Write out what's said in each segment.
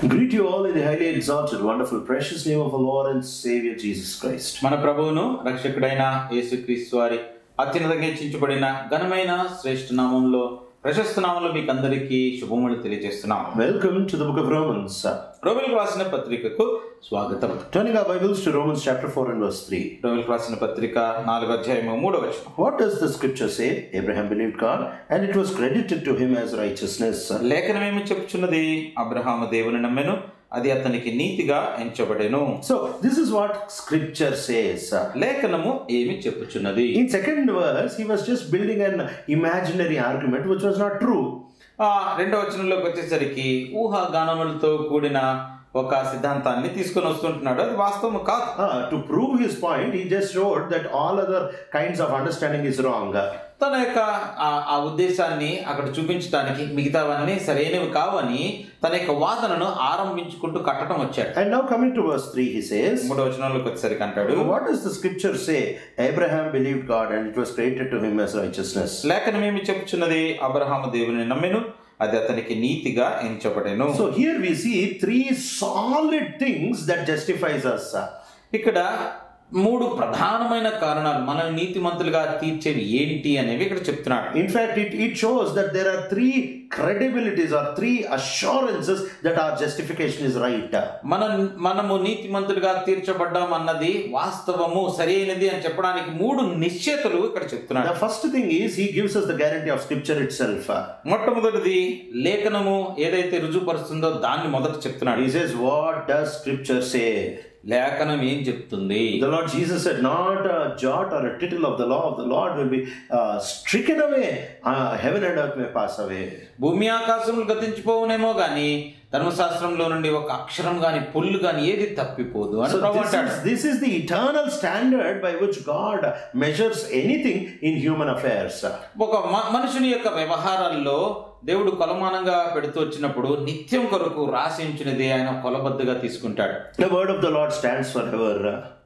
Greet you all in the highly exalted, wonderful, precious name of our Lord and Savior Jesus Christ. మన ప్రభువును రక్షకుడైన యేసుక్రీస్తు వారి అత్యున్నతంగా హెచ్చించబడిన ఘనమైన శ్రేష్ఠ నామములో ప్రశస్త నామములో మీకు అందరికీ శుభములు తెలియజేస్తున్నాము. Welcome to the book of Romans. రోమీయులకు రాసిన పత్రికకు స్వాగతం. Turning our Bibles to Romans chapter 4 and verse 3. రోమీయులకు రాసిన పత్రిక 4వ అధ్యాయము 3వ వచనం. What does the scripture say? Abraham believed God and it was credited to him as righteousness. లేఖనం ఏమి చెప్పుచున్నది? అబ్రహాము దేవుని నమ్మెను, అది అతనికి నీతిగా ఎంచబడెను. So this is what scripture says. లేఖనము ఏమి చెప్పుచున్నది? In second verse he was just building an imaginary argument which was not true. రెండవ వచనంలోకి వచ్చేసరికి ఊహాగానములతో కూడిన ఒక సిద్ధాంతాన్ని తీసుకొని వస్తుంటున్నాడు, అది వాస్తవం కాదు. To prove his point he just wrote that all other kinds of understanding is wrong. తన యొక్క ఆ ఉద్దేశాన్ని అక్కడ చూపించడానికి మిగతావన్నీ సరైనవి కావని తన యొక్క వాదనను ఆరంభించుకుంటూ కట్టడం వచ్చాడు. And now coming to verse 3 he says, మూడవ వచనంలోకి వచ్చేసరికి అంటాడు, What does the scripture say? Abraham believed God and it was credited to him as righteousness. లేఖనం ఏమి చెప్పుచున్నది? అబ్రహాము దేవుని నమ్మెను, అది అతనికి నీతిగా ఎంచబడెను. So here we see three solid things that justifies us. ఇక్కడ మూడు ప్రధానమైన కారణాలు మనల్ని నీతిమంతులుగా తీర్చేవి ఏంటి అనేవి ఇక్కడ చెప్తున్నాడు. In fact it shows that there are three credibilities or three assurances that our justification is right. మనము నీతిమంతులుగా తీర్చబడ్డాం అన్నది వాస్తవము, సరైనది అని చెప్పడానికి మూడు నిశ్చయతలు ఇక్కడ చెప్తున్నాడు. The first thing is he gives us the guarantee of scripture itself. మొట్టమొదటిది లేఖనము ఏదైతే రుజువుపరుస్తుందో దాన్ని మొదట చెప్తున్నాడు. He says what does scripture say? లేఖనం ఏం చెప్తుంది? The Lord Jesus said, not a jot or a tittle of the law of the Lord will be stricken away, heaven and earth may pass away. భూమి ఆకాశములు గతించిపోవునేమో గాని ధర్మశాస్త్రంలో నుండి ఒక అక్షరం గాని పొల్లు గాని ఏది తప్పిపోదు అని ప్రభువు అంటాడు. This is the eternal standard by which God measures anything in human affairs. ఒక మనిషిని యొక్క వ్యవహారాల్లో దేవుడు కొలమానంగా పెడుతూ వచ్చినప్పుడు నిత్యం కొరకు రాసి ఉంచినదే ఆయన కొలబద్దగా తీసుకుంటాడు. The word of the Lord stands forever.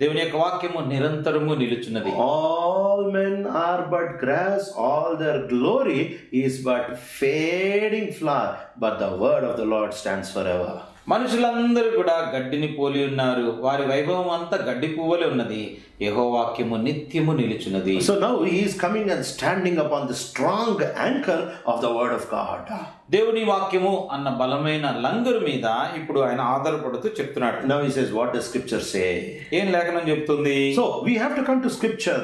దేవుని యొక్క వాక్యము నిరంతరము నిలుచున్నది. All men are but grass, all their glory is but fading flower, but the word of the Lord stands forever. మనుషులందరూ కూడా గడ్డిని పోలి ఉన్నారు, వారి వైభవం అంతా గడ్డి పువ్వులే ఉన్నది, యెహోవా వాక్యము నిత్యము నిలుచున్నది. So now he is coming and standing upon the strong anchor of the word of God. దేవుని వాక్యము అన్న బలమైన లంగరు మీద ఇప్పుడు ఆయన ఆధారపడుతూ చెప్తున్నాడు. Now he says what does scripture say? ఏం లేఖనం చెప్తుంది? So we have to come to scripture.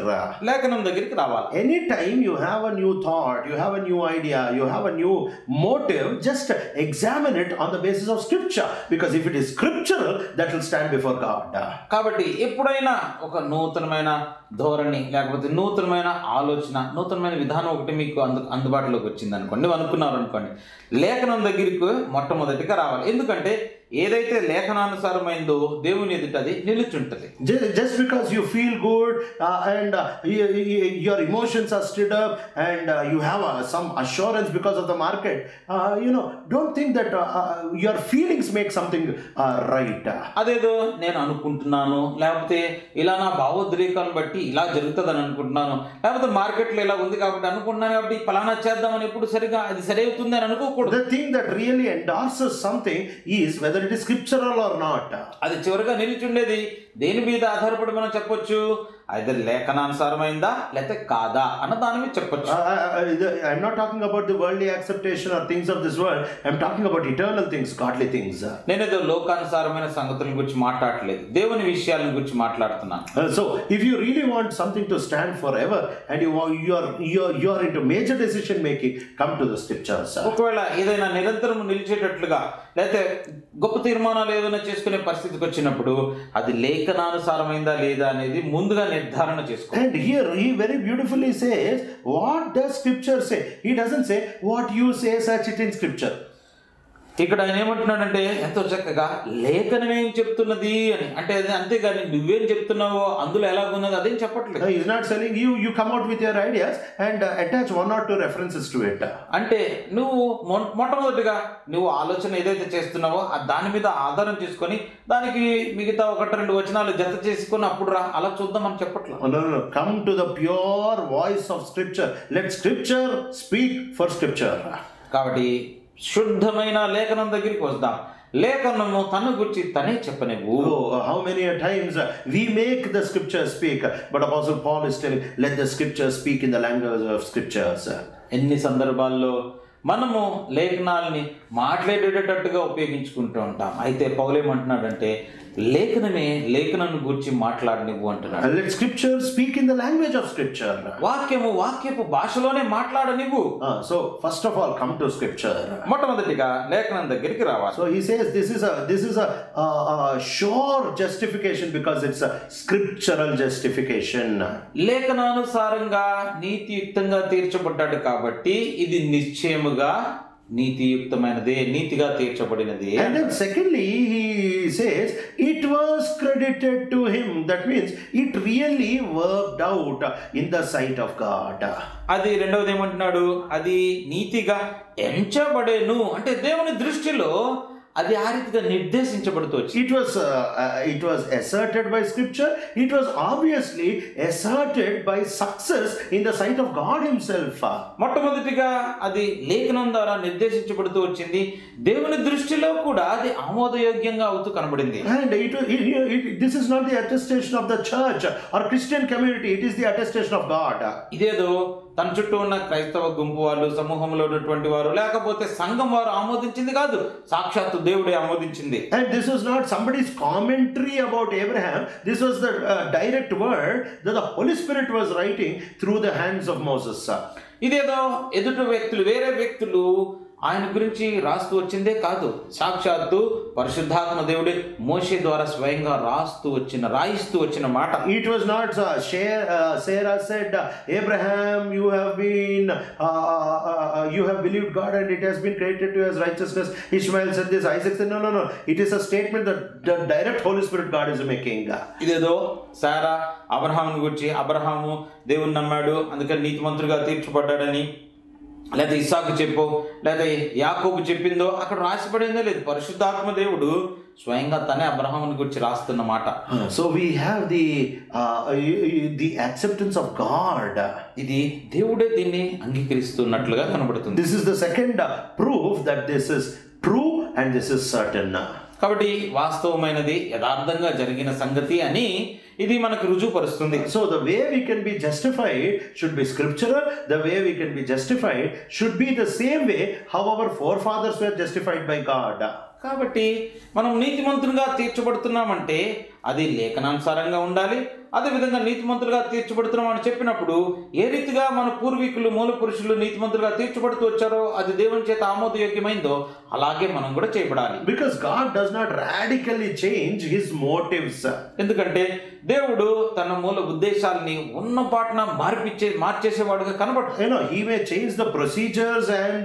లేఖనం దగ్గరికి రావాలి. Any time you have a new thought, you have a new idea, you have a new motive, just examine it on the basis of scripture, because if it is scriptural that will stand before God. కాబట్టి ఎప్పుడైనా ఒక నూతనమైన ధోరణి లేకపోతే నూతనమైన ఆలోచన, నూతనమైన విధానం ఒకటి మీకు అందుబాటులోకి వచ్చింది అనుకోండి, అనుకున్నారు అనుకోండి, లేఖనం దగ్గరికి మొట్టమొదటిగా రావాలి. ఎందుకంటే ఏదైతే లేఖనానుసారమైందో దేవుని ఎదుట అది నిలుచుంటది. Just because you feel good and your emotions are stirred up and you have some assurance because of the market, you know, don't think that your feelings make something right. అదేదో నేను అనుకుంటున్నాను, లేకపోతే ఇలా నా భావోద్రేకాలను బట్టి ఇలా జరుగుతుందని అనుకుంటున్నాను, లేకపోతే మార్కెట్లో ఇలా ఉంది కాబట్టి అనుకుంటున్నాను కాబట్టి ఫలానా చేద్దామని ఎప్పుడు సరిగా అది సరి అవుతుంది అని అనుకోకూడదు. The thing that really endorses something is whether it is scriptural or not. అది చివరగా నిలుచుండేది దేని మీద ఆధారపడి మనం చెప్పొచ్చు, either లేఖనానుసారమైందా లేతే కాదా అన్న దాని మీద చెప్పొచ్చు. I am not talking about the worldly acceptation or things of this world, I am talking about eternal things, godly things. నేను ఏదో లోకానుసారమైన సంగతుల గురించి మాట్లాడట్లేదు, దేవుని విషయాల గురించి మాట్లాడుతున్నాను. So if you really want something to stand forever and you are into major decision making, come to the scriptures. ఒకవేళ ఏదైనా నిరంతరం నిలిచేటట్లుగా లేతే గొప్ప తీర్మానాలు ఏదైనా చేసుకునే పరిస్థితికి వచ్చినప్పుడు అది లేఖనానుసారమైందా లేదా అనేది ముందుగా నిర్ధారణ చేసుకోవాలి. And here he very beautifully says what does scripture say? He doesn't say what you say such it in scripture. ఇక్కడ ఆయన ఏమంటున్నాడంటే ఎంతో చక్కగా లేఖనం ఏం చెప్తున్నది అని, అంటే అంతేగాని నువ్వేం చెప్తున్నావో అందులో ఎలాగున్నది అదేం చెప్పట్లేదు. He is not telling you you come out with your ideas and attach one or two references to it. అంటే నువ్వు మొట్టమొదటిగా నువ్వు ఆలోచన ఏదైతే చేస్తున్నావో దాని మీద ఆధారం చేసుకొని దానికి మిగతా ఒకటి రెండు వచనాలు జత చేసుకొని అప్పుడు రా అలా చూద్దాం అని చెప్పట్లేదు. Come to the pure voice of scripture, let scripture speak for scripture. కాబట్టి శుద్ధమైన లేఖనం దగ్గరికి వద్దాం, Oh, how many times we make the scripture speak, but Apostle Paul is telling, let the scripture speak in the language of scriptures. మనము లేఖనాల్ని మాట్లాడేటట్టుగా ఉపయోగించుకుంటూ ఉంటాం. అయితే పౌలు ఏమంటున్నాడంటే లేఖనమే లేఖనను గురించి మాట్లాడనివ్వు అంటున్నాడు. Let scripture speak in the language of scripture. వాక్యము వాక్యపు భాషలోనే మాట్లాడనివ్వు. So first of all come to scripture. మొట్టమొదటిగా లేఖనం దగ్గరికి రావాలి. So he says this is a sure justification because it's a scriptural justification. లేఖనానుసారంగా నీతియుక్తంగా తీర్చబడ్డాడు కాబట్టి ఇది నిశ్చయము and then secondly he says it was credited to him, that means it really worked out in the sight of God. It was asserted by scripture. It was obviously asserted by success in the sight of God himself. And this is not the attestation of the church or Christian community. It is the attestation of God. తన చుట్టూ ఉన్న క్రైస్తవ గుంపు వాళ్ళు సమూహంలో ఉన్నటువంటి వారు లేకపోతే సంఘం వారు ఆమోదించింది కాదు, సాక్షాత్తు దేవుడే ఆమోదించింది. And this was not somebody's commentary about Abraham. This was the direct word that the Holy Spirit was writing through the hands of Moses. ఇదేదో ఎదుటి వ్యక్తులు వేరే వ్యక్తులు ఆయన గురించి రాస్తూ వచ్చిందే కాదు, సాక్షాత్తు పరిశుద్ధాత్మ దేవుడే మోషే ద్వారా స్వయంగా రాయిస్తూ వచ్చిన మాట. It was not Sarah said, Abraham, you have believed God and it has been credited to you as righteousness. Ishmael said this, Isaac said no. It is a statement that the direct Holy Spirit God is making. ఇదేదో సారా అబ్రహామును గురించి, అబ్రహాము దేవుణ్ణి నమ్మాడు అందుకని నీతిమంతుడిగా తీర్చబడ్డాడని, లేదా ఇస్సాకు చెప్పు లేదా యాకోబు చెప్పిందో అక్కడ రాసిపడిందో లేదు, పరిశుద్ధాత్మ దేవుడు స్వయంగా తనే అబ్రహాముని గురించి రాస్తున్నమాట. So we have the acceptance of God. ఇది దేవుడే దీన్ని అంగీకరిస్తున్నట్లుగా కనబడుతుంది. This is the second proof that this is true and this is certain. కాబట్టి వాస్తవమైనది యథార్థంగా జరిగిన సంగతి అని ఇది మనకు రుజువుపరుస్తుంది. So the way we can be justified should be scriptural. The way we can be justified should be the same way how our forefathers were justified by God. కాబట్టి మనం నీతిమంతులుగా తీర్చబడుతున్నామంటే అది లేఖనానుసారంగా ఉండాలి. అదేవిధంగా నీతిమంతులుగా తీర్చబడుతున్నాం అని చెప్పినప్పుడు ఏ రీతిగా మన పూర్వీకులు మూల పురుషులు నీతిమంతులుగా తీర్చబడుతూ వచ్చారో అది దేవుని చేత ఆమోదయోగ్యమైందో అలాగే మనం కూడా చేయబడాలి. Because God does not radically change his motives. ఎందుకంటే దేవుడు తన మూల ఉద్దేశాలని ఉన్న పాటన మార్చేసేవాడుగా కనబడతాడు. You know, he may change the procedures and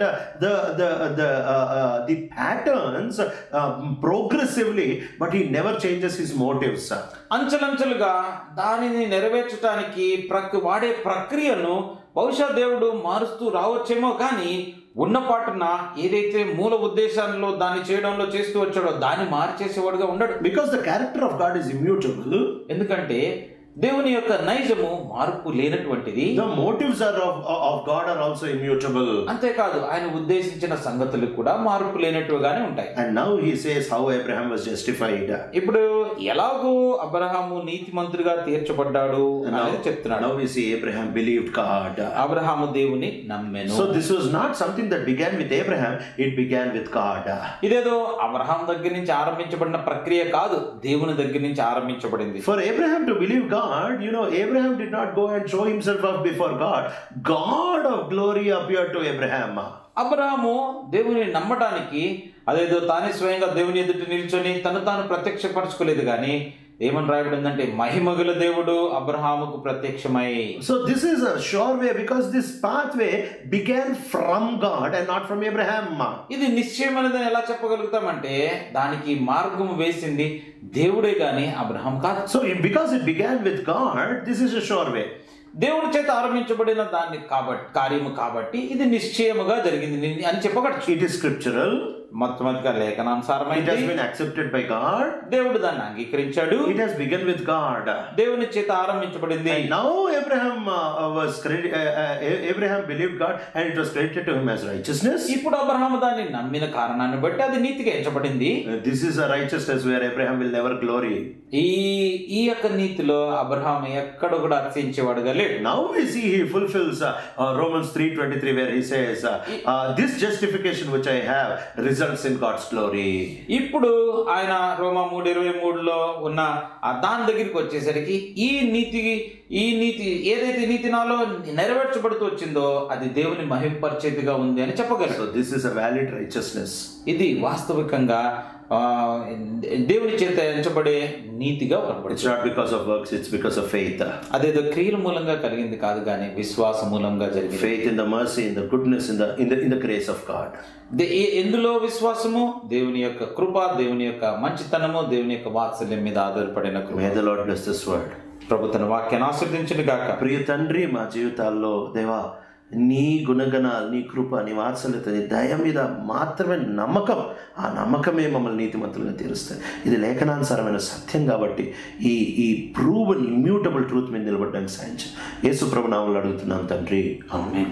the patterns progressively, but he never changes his motives. అంచలంచలుగా దానిని నెరవేర్చడానికి వాడే ప్రక్రియను బహుశా దేవుడు మారుస్తూ రావచ్చేమో, కానీ ఉన్న పాటున ఏదైతే మూల ఉద్దేశాల్లో దాన్ని చేయడంలో చేస్తూ వచ్చాడో దాన్ని మార్చేసేవాడుగా ఉండడు. Because the character of God is immutable. ఎందుకంటే దేవుని యొక్క నైజము మార్పు లేనటువంటిది. The motives of God are also immutable. అంతేకాదు ఆయన ఉద్దేశించిన సంగతులు కూడా మార్పు లేనట్టుగానే ఉంటాయి. And now he says how Abraham was justified. ఇప్పుడు ఎలాగో అబ్రహాము నీతిమంతుడిగా తీర్చబడ్డాడు అని చెప్తున్నాడు. Now we see Abraham believed God. Abraham దేవుని నమ్మెను. So this was not something that began with Abraham, it began with God. ఇదేదో అబ్రహాము దగ్గర నుంచి ఆరంభించబడిన ప్రక్రియ కాదు, దేవుని దగ్గర నుంచి ఆరంభించబడింది. For Abraham to believe God, you know, Abraham did not go and show himself up before God. God of glory appeared to Abraham. Abraham దేవుని నమ్మడానికి అదేదో తానే స్వయంగా దేవుని ఎదుట నిల్చొని తను ప్రత్యక్షపరచుకోలేదు, కానీ ఏమని రాయబడిందంటే మహిమగల దేవుడు అబ్రహాముకు ప్రత్యక్షమై. So this is a sure way because this path way began from God and not from Abraham. ఇది నిశ్చయం అనేది ఎలా చెప్పగలుగుతామంటే దానికి మార్గం వేసింది దేవుడే గాని అబ్రహాం కాదు. So because it began with God this is a sure way. దేవుడి చేత ఆరంభించబడిన దాన్ని కాబట్టి కార్యము కాబట్టి ఇది నిశ్చయముగా జరిగింది అని చెప్పగచ్చు. It is scriptural. mathematika lekananusaram it has been accepted by God. Devudu danni angikirinchadu. It has begun with God. Devuni cheta aarambhinchabadindi. And now Abraham believed God and it was credited to him as righteousness. Ippudu Abraham danni nammina karananni batti adi neetiga enchapadindi. This is a righteousness where Abraham will never glory. Ee yokka neetilo Abraham ekkada kuda archinchevadu ledu. Now we see he fulfills Romans 3:23 where he says this justification which I have results in God's glory. ఇప్పుడు ఆయన రోమా 3:23లో ఉన్న ఆ దాని దగ్గరికి వచ్చేసరికి ఈ నీతి ఏదైతే నీతి నాలో నెరవేర్చబడుతూ వచ్చిందో అది దేవుని మహిమపరిచేదిగా ఉంది అని చెప్పగలరు. This is a valid righteousness. ఇది వాస్తవికంగా దేవుని చేత ఎంచబడే నీతిగా కనబడుతుంది. It's not because of works, it's because of faith. అదేదో క్రియల మూలంగా కలిగింది కాదు కానీ విశ్వాసం మూలంగా జరిగింది. Faith in the mercy, in the goodness, in the grace of God. ఎందులో విశ్వాసము? దేవుని యొక్క కృప, దేవుని యొక్క మంచితనము, దేవుని యొక్క వాత్సల్యం మీద ఆధారపడిన కృప. May the Lord bless this word. ప్రభు తన వాక్యాన్ని ఆశీర్వదించును గాక. ప్రియ తండ్రి, మా జీవితాల్లో దేవా నీ గుణగణాలు, నీ కృప, నీ వాత్సల్యత, నీ దయ మీద మాత్రమే నమ్మకం, ఆ నమ్మకమే మమ్మల్ని నీతిమంతులను తీరుస్తుంది. ఇది లేఖనానుసారమైన సత్యం కాబట్టి ఈ ప్రూవెన్ ఇమ్యూటబుల్ ట్రూత్ మీద నిలబడడానికి సాయం చేయండి. యేసు ప్రభునామములో అడుగుతున్నాం తండ్రి, ఆమేన్.